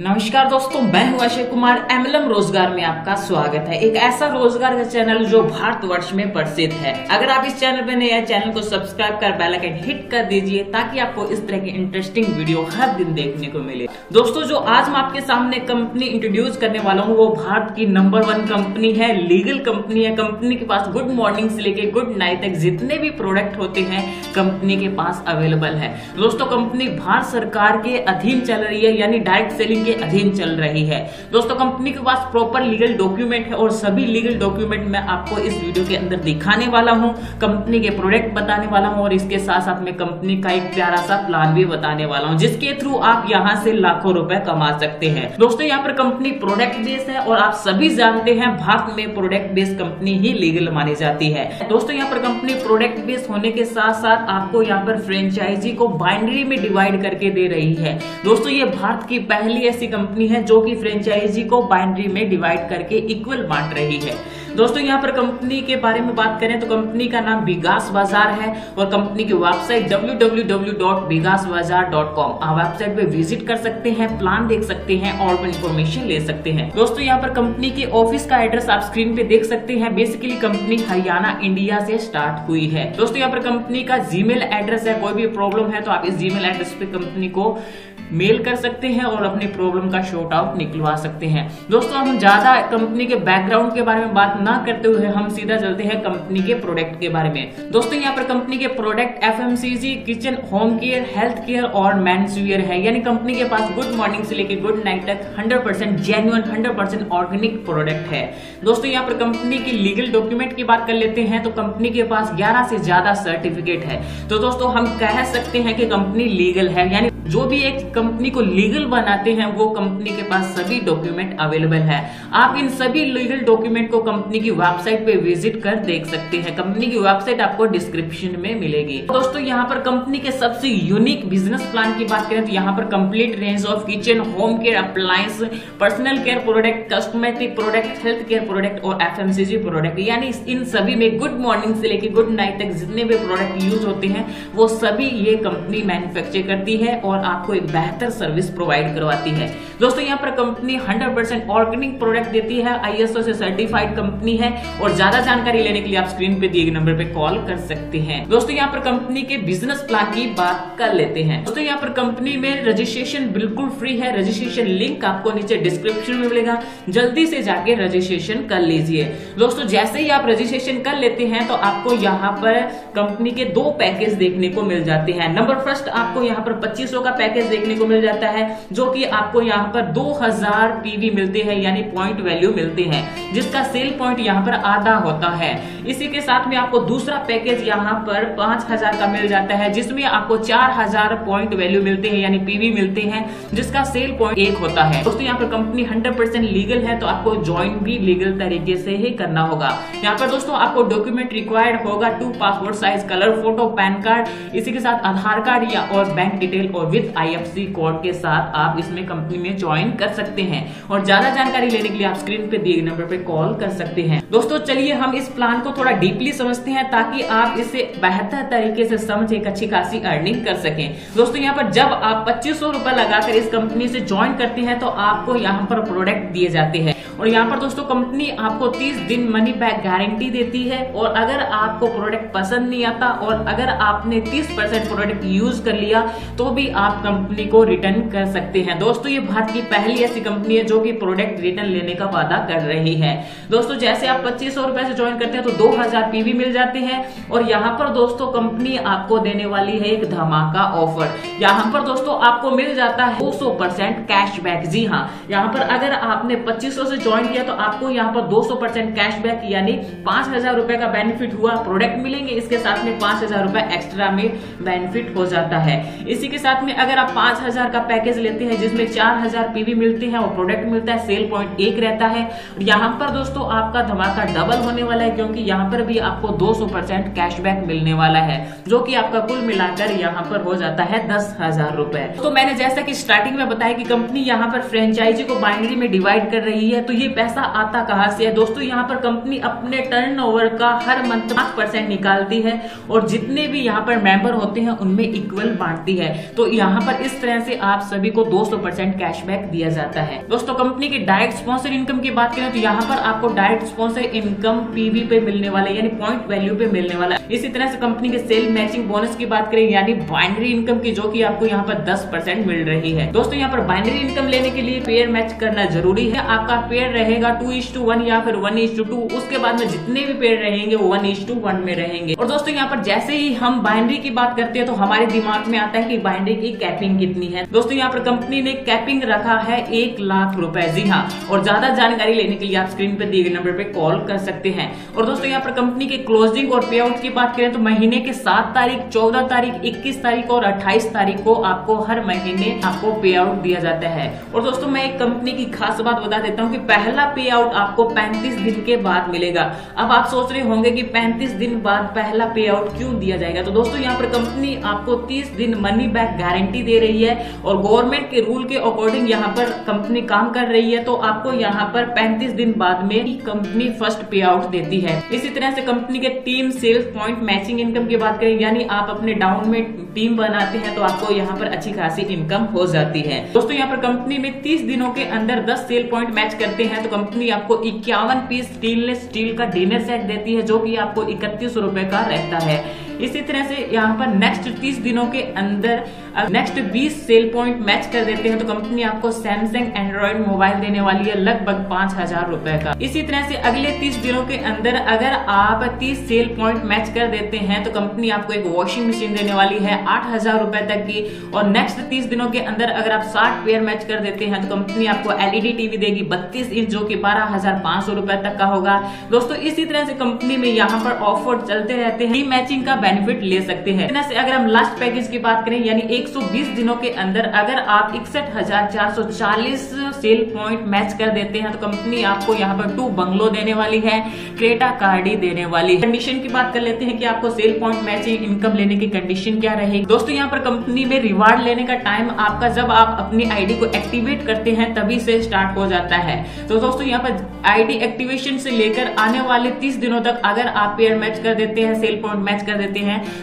नमस्कार दोस्तों, मैं हूं आशे कुमार। एमएलएम रोजगार में आपका स्वागत है। एक ऐसा रोजगार का चैनल जो भारतवर्ष में प्रसिद्ध है। अगर आप इस चैनल पर नए हैं, चैनल को सब्सक्राइब कर बेल आइकन हिट कर दीजिए ताकि आपको इस तरह की इंटरेस्टिंग वीडियो हर दिन देखने को मिले। दोस्तों, जो आज मैं आपके सामने कंपनी इंट्रोड्यूस करने वाला हूँ वो भारत की नंबर 1 कंपनी है, लीगल कंपनी है। कंपनी के पास गुड मॉर्निंग से लेकर गुड नाइट तक जितने भी प्रोडक्ट होते हैं कंपनी के पास अवेलेबल है। दोस्तों, कंपनी भारत सरकार के अधीन चल रही है, यानी डायरेक्ट सेलिंग के अधीन चल रही है। दोस्तों, कंपनी के पास प्रॉपर लीगल डॉक्यूमेंट है और सभी लीगल डॉक्यूमेंट मैं आपको इस वीडियो के अंदर दिखाने वाला हूं, कंपनी के प्रोडक्ट बताने वाला हूं और इसके साथ साथ मैं कंपनी का एक प्यारा सा प्लान भी बताने वाला हूं जिसके थ्रू आप यहां से लाखों रुपए कमा सकते हैं। दोस्तों, यहां पर कंपनी प्रोडक्ट बेस्ड है और आप सभी जानते हैं भारत में प्रोडक्ट बेस्ड कंपनी ही लीगल मानी जाती है। दोस्तों, यहाँ पर कंपनी प्रोडक्ट बेस्ड होने के साथ साथ आपको यहाँ पर फ्रेंचाइजी को बाइनरी में डिवाइड करके दे रही है। दोस्तों, ये भारत की पहली ऐसी कंपनी है जो कि फ्रेंचाइजी को बाइनरी में डिवाइड करके इक्वल बांट रही है। दोस्तों, यहाँ पर कंपनी के बारे में बात करें तो कंपनी का नाम बिगास बाजार है और कंपनी की वेबसाइट www.bigasbazaar.com आप वेबसाइट पे विजिट कर सकते हैं, प्लान देख सकते हैं और इन्फॉर्मेशन ले सकते हैं। दोस्तों, यहाँ पर कंपनी के ऑफिस का एड्रेस आप स्क्रीन पे देख सकते हैं। बेसिकली कंपनी हरियाणा, इंडिया से स्टार्ट हुई है। दोस्तों, यहाँ पर कंपनी का जीमेल एड्रेस है। कोई भी प्रॉब्लम है तो आप इस जीमेल एड्रेस पे कंपनी को मेल कर सकते हैं और अपनी प्रॉब्लम का शॉर्ट आउट निकलवा सकते हैं। दोस्तों, हम ज्यादा कंपनी के बैकग्राउंड के बारे में बात ना करते हुए हम सीधा चलते हैं कंपनी के प्रोडक्ट के बारे में। दोस्तों, यहाँ पर कंपनी के product FMCG, kitchen, home care, health care और मेंस वेयर है, यानी कंपनी के पास गुड मॉर्निंग से लेकर गुड नाइट तक 100% जेन्युइन, 100% ऑर्गेनिक प्रोडक्ट है। दोस्तों, यहाँ पर कंपनी की लीगल डॉक्यूमेंट की बात कर लेते हैं तो कंपनी के पास 11 से ज्यादा सर्टिफिकेट है। तो दोस्तों, हम कह सकते हैं कि कंपनी लीगल है, यानी जो भी एक कंपनी को लीगल बनाते हैं वो कंपनी के पास सभी डॉक्यूमेंट अवेलेबल है। आप इन सभी लीगल डॉक्यूमेंट को कंपनी की वेबसाइट पे विजिट कर देख सकते हैं। कंपनी की वेबसाइट आपको डिस्क्रिप्शन में मिलेगी। दोस्तों, यहाँ पर कंपनी के सबसे यूनिक बिजनेस प्लान की बात करें तो यहाँ पर complete range of kitchen, home care, appliance, personal care product, cosmetic product, health care product और FMCG प्रोडक्ट, यानी इन सभी में गुड मॉर्निंग से लेकर गुड नाइट तक जितने भी प्रोडक्ट यूज होते हैं वो सभी ये कंपनी मैन्युफैक्चर करती है और आपको एक बेहतर सर्विस प्रोवाइड करवाती है। दोस्तों, यहाँ पर कंपनी 100% ऑर्गेनिक प्रोडक्ट देती है, ISO से सर्टिफाइड कंपनी है और ज्यादा जानकारी लेने के लिए आप स्क्रीन पे दिए गए नंबर पे कॉल कर सकते हैं। दोस्तों, यहाँ पर कंपनी के बिजनेस प्लान की बात कर लेते हैं। दोस्तों, यहाँ पर कंपनी में रजिस्ट्रेशन बिल्कुल फ्री है। रजिस्ट्रेशन लिंक आपको नीचे डिस्क्रिप्शन में मिलेगा, जल्दी से जाके रजिस्ट्रेशन कर लीजिए। दोस्तों, जैसे ही आप रजिस्ट्रेशन कर लेते हैं तो आपको यहाँ पर कंपनी के 2 पैकेज देखने को मिल जाते हैं। नंबर फर्स्ट आपको यहाँ पर 2500 का पैकेज देखने को मिल जाता है जो कि आपको यहाँ पर 2000 PV मिलते हैं, यानी पॉइंट वैल्यू मिलते हैं, जिसका सेल पॉइंट यहाँ पर आधा होता है। इसी के साथ में आपको दूसरा पैकेज यहाँ पर 5000 का मिल जाता है जिसमें आपको 4000 पॉइंट वैल्यू मिलते हैं, यानी PV मिलते हैं, जिसका सेल पॉइंट 1 होता है। दोस्तों, यहाँ पर कंपनी 100% लीगल है तो आपको ज्वाइन भी लीगल तरीके से ही करना होगा। यहाँ पर दोस्तों आपको डॉक्यूमेंट रिक्वायर्ड होगा 2 passport size colour photo, pan card, इसी के साथ आधार कार्ड या और बैंक डिटेल और विद IFSC कोड के साथ आप इसमें कंपनी में ज्वाइन कर सकते हैं और ज्यादा जानकारी लेने के लिए आप स्क्रीन पे दिए गए नंबर पे कॉल कर सकते हैं। दोस्तों, चलिए हम इस प्लान को थोड़ा डीपली समझते हैं ताकि आप इसे बेहतर तरीके से समझ एक अच्छी खासी अर्निंग कर सकें। दोस्तों, यहाँ पर जब आप 2500 रुपए लगाकर इस कंपनी से ज्वाइन करते हैं तो आपको यहाँ पर प्रोडक्ट दिए जाते हैं और यहाँ पर दोस्तों कंपनी आपको 30 दिन मनी बैक गारंटी देती है और अगर आपको प्रोडक्ट पसंद नहीं आता और अगर आपने 30% प्रोडक्ट यूज कर लिया तो भी आप कंपनी को रिटर्न कर सकते हैं। दोस्तों, ये भारत की पहली ऐसी कंपनी है जो कि प्रोडक्ट रिटर्न लेने का वादा कर रही है। दोस्तों, जैसे आप 2500 रुपए से ज्वाइन करते हैं तो 2000 PV मिल जाते हैं और यहाँ पर दोस्तों कंपनी आपको देने वाली है एक धमाका ऑफर। यहाँ पर दोस्तों आपको मिल जाता है 200% कैशबैक। जी हाँ, यहाँ पर अगर आपने 2500 से ज्वाइन किया तो आपको यहाँ पर 200% कैशबैक यानी 5000 रुपए का बेनिफिट हुआ। प्रोडक्ट मिलेंगे, इसके साथ में 5000 रुपए एक्स्ट्रा में बेनिफिट हो जाता है। इसी के साथ में अगर आप 5000 का पैकेज लेते हैं जिसमें 4000 PV मिलते हैं और प्रोडक्ट मिलता है, सेल पॉइंट 1 रहता है। यहाँ पर दोस्तों आपका धमाका डबल होने वाला है क्योंकि यहाँ पर भी आपको 200% कैशबैक मिलने वाला है जो की आपका कुल मिलाकर यहाँ पर हो जाता है 10,000 रुपए। तो मैंने जैसा की स्टार्टिंग में बताया कि कंपनी यहाँ पर फ्रेंचाइजी को बाइनरी में डिवाइड कर रही है तो ये पैसा आता कहाँ से है दोस्तों। यहाँ पर कंपनी अपने टर्नओवर का हर मंथ 5% निकालती है और जितने भी यहाँ पर मेंबर होते हैं उनमें इक्वल बांटती है। तो यहाँ पर इस तरह से आप सभी को 200% कैशबैक दिया जाता है। दोस्तों कंपनी की डायरेक्ट स्पॉन्सर इनकम की बात करें तो यहाँ पर आपको डायरेक्ट स्पॉन्सर इनकम पीवी पे मिलने वाला है, यानी पॉइंट वैल्यू पे मिलने वाला है। इसी तरह से कंपनी के सेल मैचिंग बोनस की बात करें यानी बाइनरी इनकम की, जो कि आपको यहाँ पर 10% मिल रही है। दोस्तों यहाँ पर बाइनरी इनकम लेने के लिए पेयर मैच करना जरूरी है। आपका पेयर रहेगा 2:1 या फिर 1:2। उसके बाद में जितने भी पेयर रहेंगे वो 1:1 में रहेंगे। और दोस्तों यहाँ पर जैसे ही हम बाइनरी की बात करते हैं तो हमारे दिमाग में आता है कि बाइनरी की कैपिंग कितनी है। दोस्तों यहाँ पर कंपनी ने कैपिंग रखा है 1,00,000 रुपए। जी हाँ, और ज्यादा जानकारी लेने के लिए आप स्क्रीन पर दिए गए नंबर पे कॉल कर सकते हैं। और दोस्तों यहाँ पर कंपनी के क्लोजिंग और पे आउट की बात करें तो महीने के 7 तारीख, 14 तारीख, 21 तारीख और 28 तारीख को आपको हर महीने आपको पे आउट दिया जाता है। और दोस्तों मैं एक कंपनी की खास बात बता देता हूँ कि पहला पे आउट आपको 35 दिन के बाद मिलेगा। अब आप सोच रहे होंगे कि 35 दिन बाद पहला पे आउट क्यों दिया जाएगा। तो दोस्तों यहाँ पर कंपनी आपको 30 दिन मनी बैक गारंटी दे रही है और गवर्नमेंट के रूल के अकॉर्डिंग यहाँ पर कंपनी काम कर रही है। तो आपको यहाँ पर 35 दिन बाद में कंपनी फर्स्ट पे आउट देती है। इसी तरह से कंपनी के team sales point matching income की बात करें यानी आप अपने डाउन में टीम बनाते हैं तो आपको यहाँ पर अच्छी खासी इनकम हो जाती है। दोस्तों यहाँ पर कंपनी में 30 दिनों के अंदर 10 सेल पॉइंट मैच करते हैं तो कंपनी आपको 51 पीस स्टेनलेस स्टील का डिनर सेट देती है, जो कि आपको 31 रुपए का रहता है। इसी तरह से यहाँ पर नेक्स्ट 30 दिनों के अंदर नेक्स्ट 20 सेल पॉइंट मैच कर देते हैं तो कंपनी आपको सैमसंग एंड्रॉइड मोबाइल देने वाली है लगभग 5,000 रुपए का। इसी तरह से अगले 30 दिनों के अंदर अगर आप 30 सेल पॉइंट मैच कर देते हैं तो कंपनी आपको एक वॉशिंग मशीन देने वाली है 8,000 रुपए तक की। और नेक्स्ट 30 दिनों के अंदर अगर आप 60 पेयर मैच कर देते हैं तो कंपनी आपको LED टीवी देगी 32 इंच, जो की 12,500 रुपए तक का होगा। दोस्तों इसी तरह से कंपनी में यहाँ पर ऑफर चलते रहते हैं, मैचिंग का बेनिफिट ले सकते हैं। इतना से अगर हम लास्ट पैकेज की बात करें यानी 120 दिनों के अंदर अगर आप 61,440 सेल पॉइंट मैच कर देते हैं तो कंपनी आपको यहाँ पर 2 बंगलो देने वाली है, क्रेटा कार्डी देने वाली है। कंडीशन की बात कर लेते हैं कि आपको सेल पॉइंट मैचिंग इनकम लेने की कंडीशन क्या रहेगी। दोस्तों यहाँ पर कंपनी में रिवार्ड लेने का टाइम आपका जब आप अपनी आईडी को एक्टिवेट करते हैं तभी से स्टार्ट हो जाता है। तो दोस्तों यहाँ पर आईडी एक्टिवेशन से लेकर आने वाले 30 दिनों तक अगर आप पेयर मैच कर देते हैं, सेल पॉइंट मैच कर देते हैं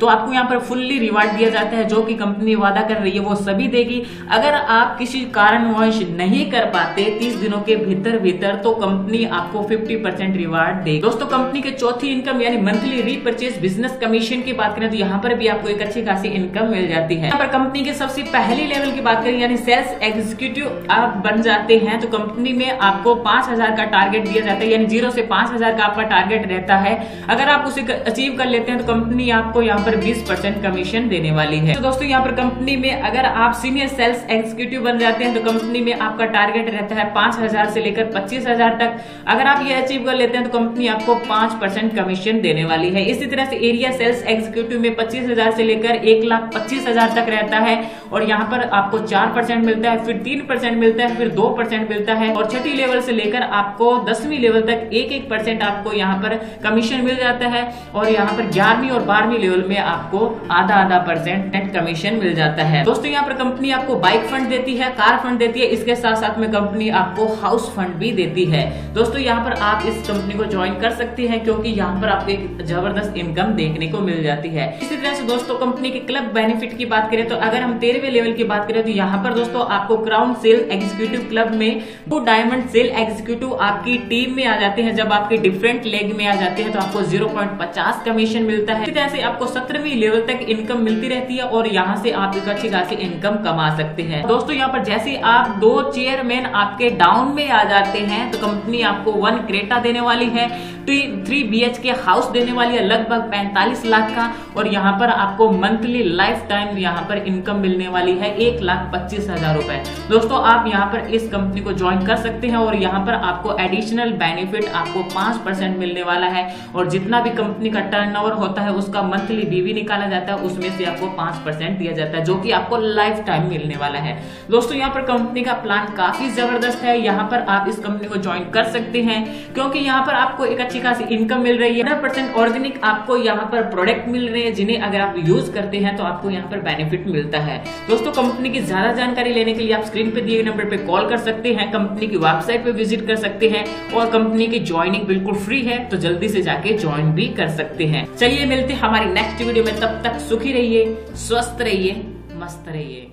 तो आपको यहाँ पर फुल्ली रिवार्ड दिया जाता है, जो कि कंपनी वादा कर रही है वो सभी देगी। अगर आप किसी कारणवश नहीं कर पाते 30 दिनों के भीतर तो कंपनी आपको 50% रिवार्ड देगी। दोस्तों कंपनी के चौथी इनकम यानी मंथली रीपर्चेज बिजनेस कमीशन की बात करें तो यहाँ पर भी आपको एक अच्छी खासी इनकम मिल जाती है। यहाँ पर कंपनी के सबसे पहले लेवल की बात करें यानी सेल्स एग्जीक्यूटिव आप बन जाते हैं तो कंपनी में आपको 5,000 का टारगेट दिया जाता है यानी 0 से 5,000 का आपका टारगेट रहता है। अगर आप उसे अचीव कर लेते हैं तो कंपनी आपको यहाँ पर 20% कमीशन देने वाली है। तो दोस्तों यहाँ पर कंपनी में अगर आप सीनियर सेल्स एग्जीक्यूटिव बन जाते हैं तो कंपनी में आपका टारगेट रहता है 5,000 से लेकर 25,000 तक। अगर आप ये अचीव कर लेते हैं तो कंपनी आपको 5% कमीशन देने वाली है। इसी तरह से एरिया सेल्स एग्जीक्यूटिव में 25,000 से लेकर 1,25,000 तक रहता है और यहाँ पर आपको 4% मिलता है, फिर 3% मिलता है, फिर 2% मिलता है और छठी लेवल से लेकर आपको 10वीं लेवल तक 1-1% आपको यहाँ पर कमीशन मिल जाता है और यहाँ पर 11वीं और 12वीं लेवल में आपको 0.5% नेट कमीशन मिल जाता है। दोस्तों यहाँ पर कंपनी आपको बाइक फंड देती है, कार फंड देती है, इसके साथ साथ में कंपनी आपको हाउस फंड भी देती है। दोस्तों यहाँ पर आप इस कंपनी को ज्वाइन कर सकते हैं क्योंकि यहाँ पर आपको एक जबरदस्त इनकम देखने को मिल जाती है। इसी तरह से दोस्तों कंपनी के क्लब बेनिफिट की बात करें तो अगर हम 13वें लेवल की बात करें तो यहाँ पर दोस्तों आपको क्राउन सेल एग्जीक्यूटिव क्लब में 2 डायमंड सेल एग्जीक्यूटिव आपकी टीम में आ जाते हैं। जब आपके डिफरेंट लेग में आ जाते हैं तो आपको 0.50 कमीशन मिलता है। इसी तरह से आपको 17वीं लेवल तक इनकम मिलती रहती है और यहाँ से आप एक अच्छी खासी इनकम कमा सकते हैं। दोस्तों यहाँ पर जैसे आप 2 चेयरमैन आपके डाउन में आ जाते हैं तो कंपनी आपको 1 क्रेटा देने वाली है, 3 BHK हाउस देने वाली है लगभग 45 लाख का और यहाँ पर आपको मंथली लाइफ टाइम यहाँ पर इनकम मिलने वाली है 1,25,000 रुपए। दोस्तों आप यहाँ पर इस कंपनी को ज्वाइन कर सकते हैं और यहाँ पर आपको एडिशनल बेनिफिट आपको 5% मिलने वाला है और जितना भी कंपनी का टर्नओवर होता है उसका मंथली बीवी निकाला जाता है, उसमें से आपको 5% दिया जाता है, जो कि आपको लाइफ टाइम मिलने वाला है। दोस्तों यहाँ पर कंपनी का प्लान काफी जबरदस्त है। यहाँ पर आप इस कंपनी को ज्वाइन कर सकते हैं क्योंकि यहाँ पर आपको एक अच्छी खासी इनकम मिल रही है। 100% ऑर्गेनिक आपको यहाँ पर प्रोडक्ट मिल रहे हैं जिन्हें अगर आप यूज करते हैं तो आपको यहाँ पर बेनिफिट मिलता है। दोस्तों कंपनी की ज्यादा जानकारी लेने के लिए आप स्क्रीन पे दिए नंबर पे कॉल कर सकते हैं, कंपनी की वेबसाइट पे विजिट कर सकते हैं और कंपनी की ज्वाइनिंग बिल्कुल फ्री है तो जल्दी से जाके ज्वाइन भी कर सकते हैं। चलिए मिलते हैं हमारी नेक्स्ट वीडियो में, तब तक सुखी रहिए, स्वस्थ रहिए, मस्त रहिए।